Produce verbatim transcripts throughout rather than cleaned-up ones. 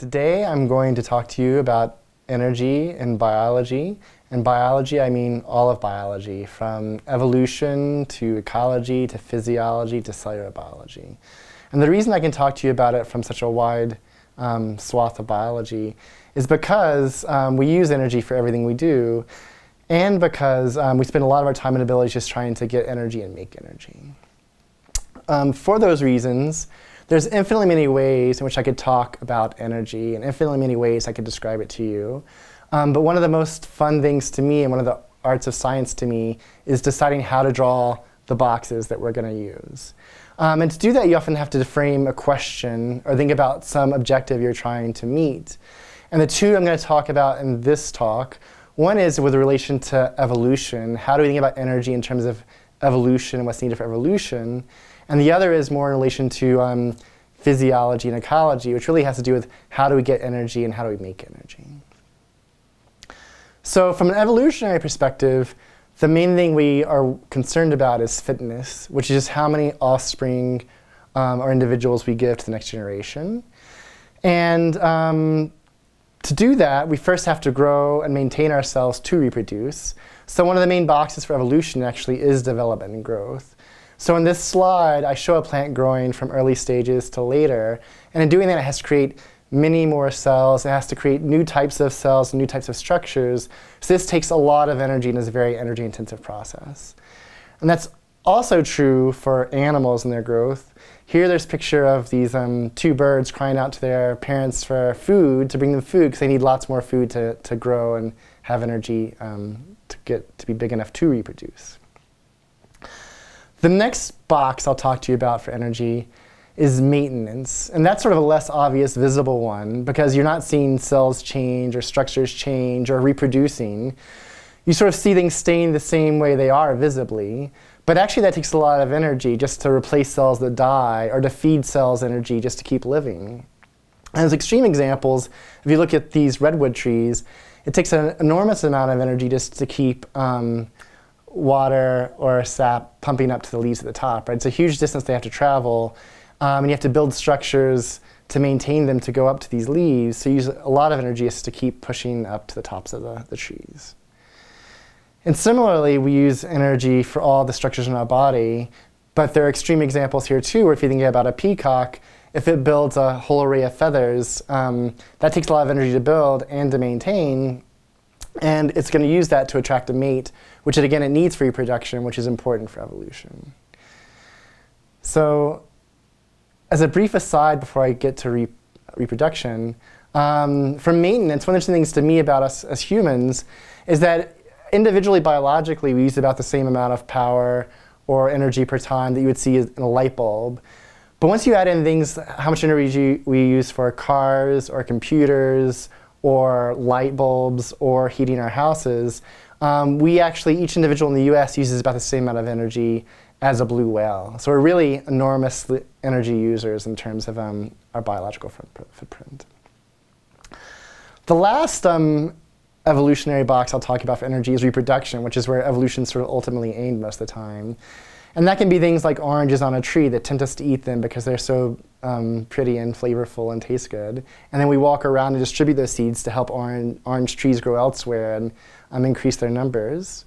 Today I'm going to talk to you about energy and biology. And biology, I mean all of biology, from evolution to ecology to physiology to cellular biology. And the reason I can talk to you about it from such a wide um, swath of biology is because um, we use energy for everything we do, and because um, we spend a lot of our time and abilities just trying to get energy and make energy. Um, for those reasons, there's infinitely many ways in which I could talk about energy, and infinitely many ways I could describe it to you. Um, but one of the most fun things to me, and one of the arts of science to me, is deciding how to draw the boxes that we're going to use. Um, and to do that, you often have to frame a question or think about some objective you're trying to meet. And the two I'm going to talk about in this talk, one is with relation to evolution. How do we think about energy in terms of evolution and what's needed for evolution? And the other is more in relation to um, physiology and ecology, which really has to do with how do we get energy and how do we make energy. So from an evolutionary perspective, the main thing we are concerned about is fitness, which is just how many offspring um, or individuals we give to the next generation. And um, to do that, we first have to grow and maintain ourselves to reproduce. So one of the main boxes for evolution actually is development and growth. So in this slide, I show a plant growing from early stages to later. And in doing that, it has to create many more cells. It has to create new types of cells and new types of structures. So this takes a lot of energy and is a very energy intensive process. And that's also true for animals and their growth. Here there's a picture of these um, two birds crying out to their parents for food, to bring them food, because they need lots more food to, to grow and have energy um, to get to be big enough to reproduce. The next box I'll talk to you about for energy is maintenance, and that's sort of a less obvious, visible one, because you're not seeing cells change or structures change or reproducing. You sort of see things staying the same way they are visibly, but actually that takes a lot of energy just to replace cells that die or to feed cells energy just to keep living. And as extreme examples, if you look at these redwood trees, it takes an enormous amount of energy just to keep um, water or sap pumping up to the leaves at the top. Right? It's a huge distance they have to travel. Um, and you have to build structures to maintain them to go up to these leaves, so you use a lot of energy just to keep pushing up to the tops of the, the trees. And similarly, we use energy for all the structures in our body, but there are extreme examples here too, where if you think about a peacock, if it builds a whole array of feathers, um, that takes a lot of energy to build and to maintain, and it's going to use that to attract a mate, which it, again it needs for reproduction, which is important for evolution. So, as a brief aside before I get to re reproduction, um, for maintenance, one of the things to me about us as humans is that individually, biologically, we use about the same amount of power or energy per time that you would see in a light bulb. But once you add in things, how much energy we use for cars or computers or light bulbs or heating our houses, um, we actually, each individual in the U S uses about the same amount of energy as a blue whale. So we're really enormous energy users in terms of um, our biological footprint. The last um, evolutionary box I'll talk about for energy is reproduction, which is where evolution sort of ultimately aimed most of the time. And that can be things like oranges on a tree that tempt us to eat them because they're so um, pretty and flavorful and taste good. And then we walk around and distribute those seeds to help orange, orange trees grow elsewhere and um, increase their numbers.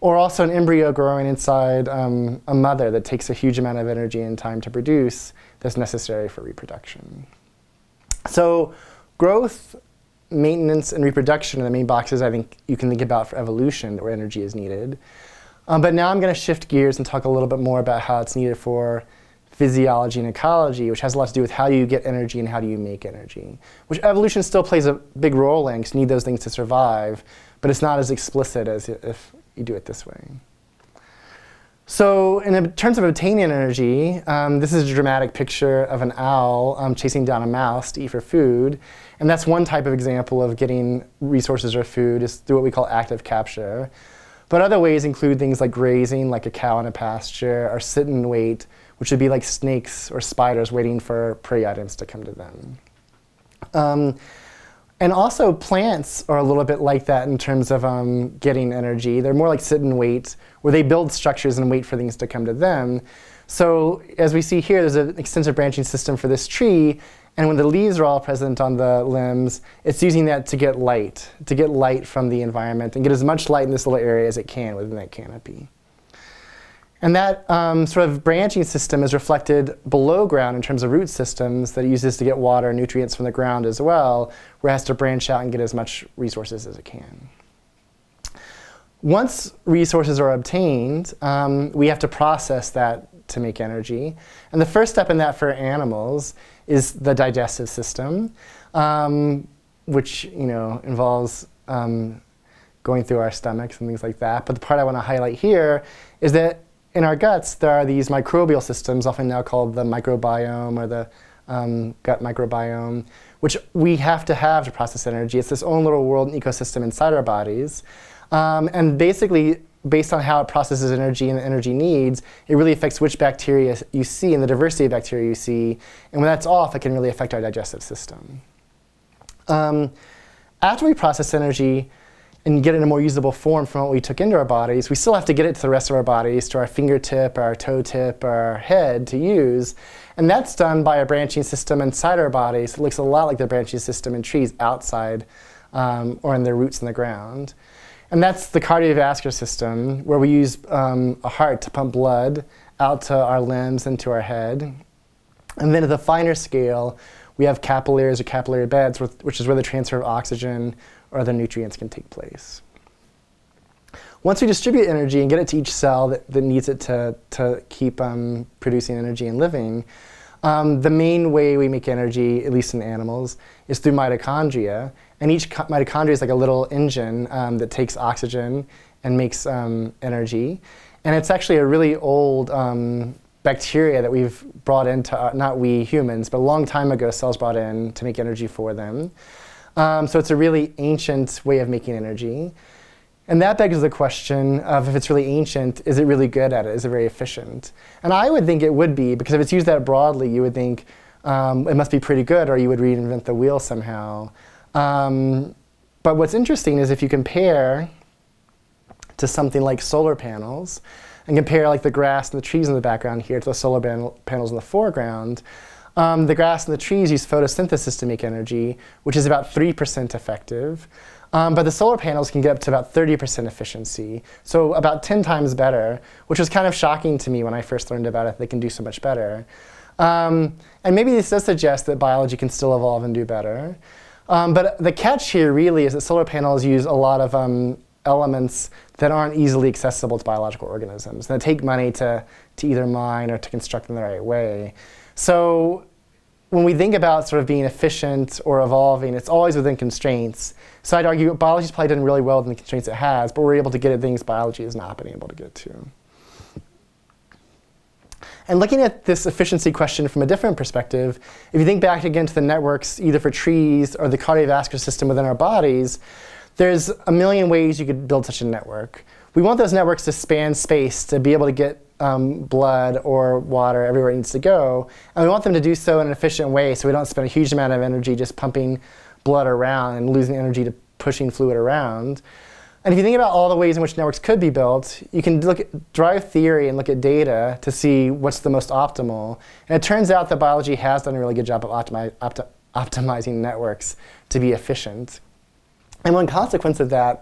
Or also an embryo growing inside um, a mother that takes a huge amount of energy and time to produce that's necessary for reproduction. So growth, maintenance, and reproduction are the main boxes I think you can think about for evolution where energy is needed. Um, but now I'm going to shift gears and talk a little bit more about how it's needed for physiology and ecology, which has a lot to do with how you get energy and how do you make energy, which evolution still plays a big role in because you need those things to survive, but it's not as explicit as if you do it this way. So in terms of obtaining energy, um, this is a dramatic picture of an owl um, chasing down a mouse to eat for food. And that's one type of example of getting resources or food is through what we call active capture. But other ways include things like grazing, like a cow in a pasture, or sit and wait, which would be like snakes or spiders waiting for prey items to come to them. Um, And also plants are a little bit like that in terms of um, getting energy. They're more like sit and wait, where they build structures and wait for things to come to them. So as we see here, there's an extensive branching system for this tree. And when the leaves are all present on the limbs, it's using that to get light, to get light from the environment and get as much light in this little area as it can within that canopy. And that um, sort of branching system is reflected below ground in terms of root systems that it uses to get water and nutrients from the ground as well, where it has to branch out and get as much resources as it can. Once resources are obtained, um, we have to process that to make energy. And the first step in that for animals is the digestive system, um, which you know involves um, going through our stomachs and things like that. But the part I want to highlight here is that in our guts, there are these microbial systems, often now called the microbiome or the um, gut microbiome, which we have to have to process energy. It's this own little world and ecosystem inside our bodies. Um, and basically, based on how it processes energy and the energy needs, it really affects which bacteria you see and the diversity of bacteria you see. And when that's off, it can really affect our digestive system. Um, after we process energy and get it in a more usable form from what we took into our bodies, we still have to get it to the rest of our bodies, to our fingertip, our toe tip, our head to use. And that's done by a branching system inside our bodies. It looks a lot like the branching system in trees outside um, or in their roots in the ground. And that's the cardiovascular system, where we use um, a heart to pump blood out to our limbs and to our head. And then at the finer scale, we have capillaries or capillary beds, which is where the transfer of oxygen or other nutrients can take place. Once we distribute energy and get it to each cell that, that needs it to, to keep um, producing energy and living, um, the main way we make energy, at least in animals, is through mitochondria. And each mitochondria is like a little engine um, that takes oxygen and makes um, energy. And it's actually a really old um, bacteria that we've brought into, our, not we humans, but a long time ago cells brought in to make energy for them. Um, so it's a really ancient way of making energy. And that begs the question of, if it's really ancient, is it really good at it? Is it very efficient? And I would think it would be, because if it's used that broadly, you would think um, it must be pretty good, or you would reinvent the wheel somehow. Um, but what's interesting is if you compare to something like solar panels, and compare like the grass and the trees in the background here to the solar panel panels in the foreground, Um, the grass and the trees use photosynthesis to make energy, which is about three percent effective. Um, but the solar panels can get up to about thirty percent efficiency, so about ten times better, which was kind of shocking to me when I first learned about it. They can do so much better. Um, and maybe this does suggest that biology can still evolve and do better. Um, but the catch here really is that solar panels use a lot of um, elements that aren't easily accessible to biological organisms, and they take money to, to either mine or to construct in the right way. So when we think about sort of being efficient or evolving, it's always within constraints. So I'd argue biology's probably done really well within the constraints it has, but we're able to get at things biology has not been able to get to. And looking at this efficiency question from a different perspective, if you think back again to the networks, either for trees or the cardiovascular system within our bodies, there's a million ways you could build such a network. We want those networks to span space, to be able to get Um, blood or water everywhere it needs to go, and we want them to do so in an efficient way, so we don't spend a huge amount of energy just pumping blood around and losing energy to pushing fluid around. And if you think about all the ways in which networks could be built, you can look at, drive theory and look at data to see what's the most optimal. And it turns out that biology has done a really good job of optimi opti optimizing networks to be efficient. And one consequence of that,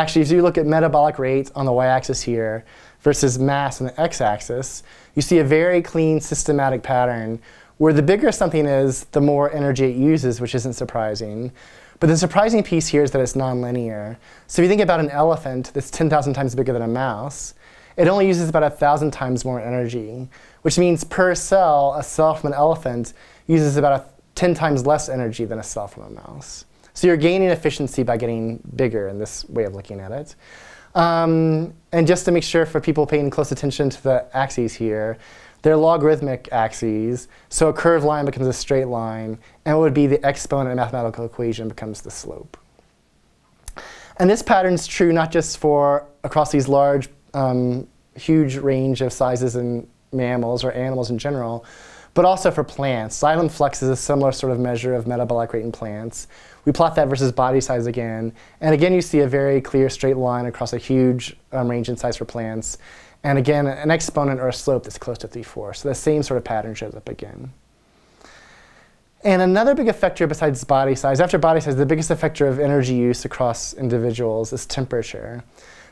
actually, if you look at metabolic rates on the y-axis here versus mass on the x-axis, you see a very clean systematic pattern where the bigger something is, the more energy it uses, which isn't surprising. But the surprising piece here is that it's nonlinear. So if you think about an elephant that's ten thousand times bigger than a mouse, it only uses about one thousand times more energy, which means per cell, a cell from an elephant uses about ten times less energy than a cell from a mouse. So you're gaining efficiency by getting bigger in this way of looking at it. Um, and just to make sure for people paying close attention to the axes here, they're logarithmic axes. So a curved line becomes a straight line, and what would be the exponent in a mathematical equation becomes the slope. And this pattern's true not just for across these large, um, huge range of sizes in mammals or animals in general, but also for plants. Xylem flux is a similar sort of measure of metabolic rate in plants, We plot that versus body size again. And again, you see a very clear straight line across a huge um, range in size for plants. And again, an exponent or a slope that's close to three four. So the same sort of pattern shows up again. And another big effector besides body size, after body size, the biggest effector of energy use across individuals is temperature.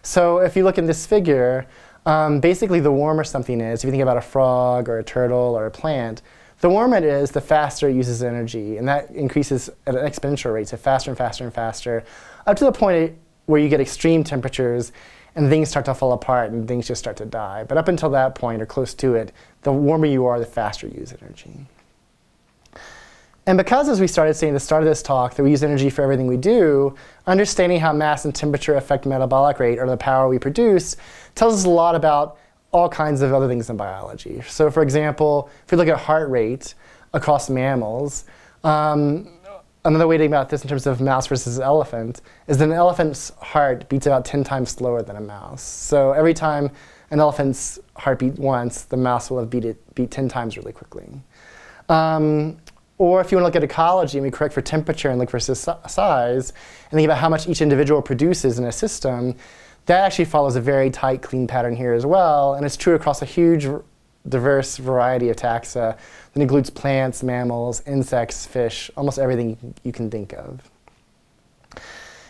So if you look in this figure, um, basically the warmer something is, if you think about a frog or a turtle or a plant, the warmer it is, the faster it uses energy. And that increases at an exponential rate, so faster and faster and faster, up to the point where you get extreme temperatures and things start to fall apart and things just start to die. But up until that point, or close to it, the warmer you are, the faster you use energy. And because, as we started saying at the start of this talk, that we use energy for everything we do, understanding how mass and temperature affect metabolic rate, or the power we produce, tells us a lot about all kinds of other things in biology. So for example, if we look at heart rate across mammals, um, another way to think about this in terms of mouse versus elephant is that an elephant's heart beats about ten times slower than a mouse. So every time an elephant's heart beat once, the mouse will have beat it beat ten times really quickly. Um, Or if you want to look at ecology and we correct for temperature and look for size, and think about how much each individual produces in a system, that actually follows a very tight, clean pattern here as well. And it's true across a huge, diverse variety of taxa that includes plants, mammals, insects, fish, almost everything you can think of.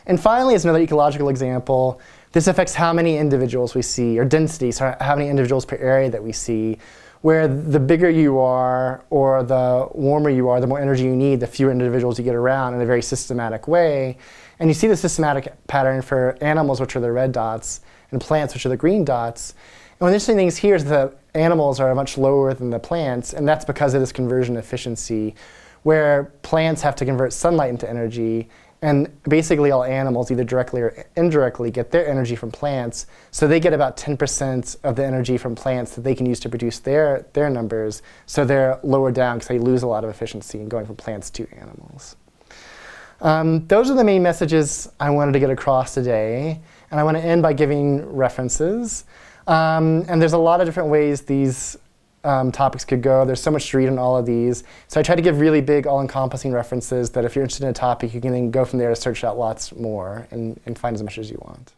And finally, as another ecological example, this affects how many individuals we see, or density, so how many individuals per area that we see, where the bigger you are or the warmer you are, the more energy you need, the fewer individuals you get around in a very systematic way. And you see the systematic pattern for animals, which are the red dots, and plants, which are the green dots. And one of the interesting things here is that animals are much lower than the plants, and that's because of this conversion efficiency, where plants have to convert sunlight into energy, and basically all animals, either directly or indirectly, get their energy from plants. So they get about ten percent of the energy from plants that they can use to produce their, their numbers. So they're lower down because they lose a lot of efficiency in going from plants to animals. Um, those are the main messages I wanted to get across today. And I want to end by giving references. Um, and there's a lot of different ways these Um, topics could go. There's so much to read on all of these. So I try to give really big, all-encompassing references that if you're interested in a topic, you can then go from there to search out lots more and, and find as much as you want.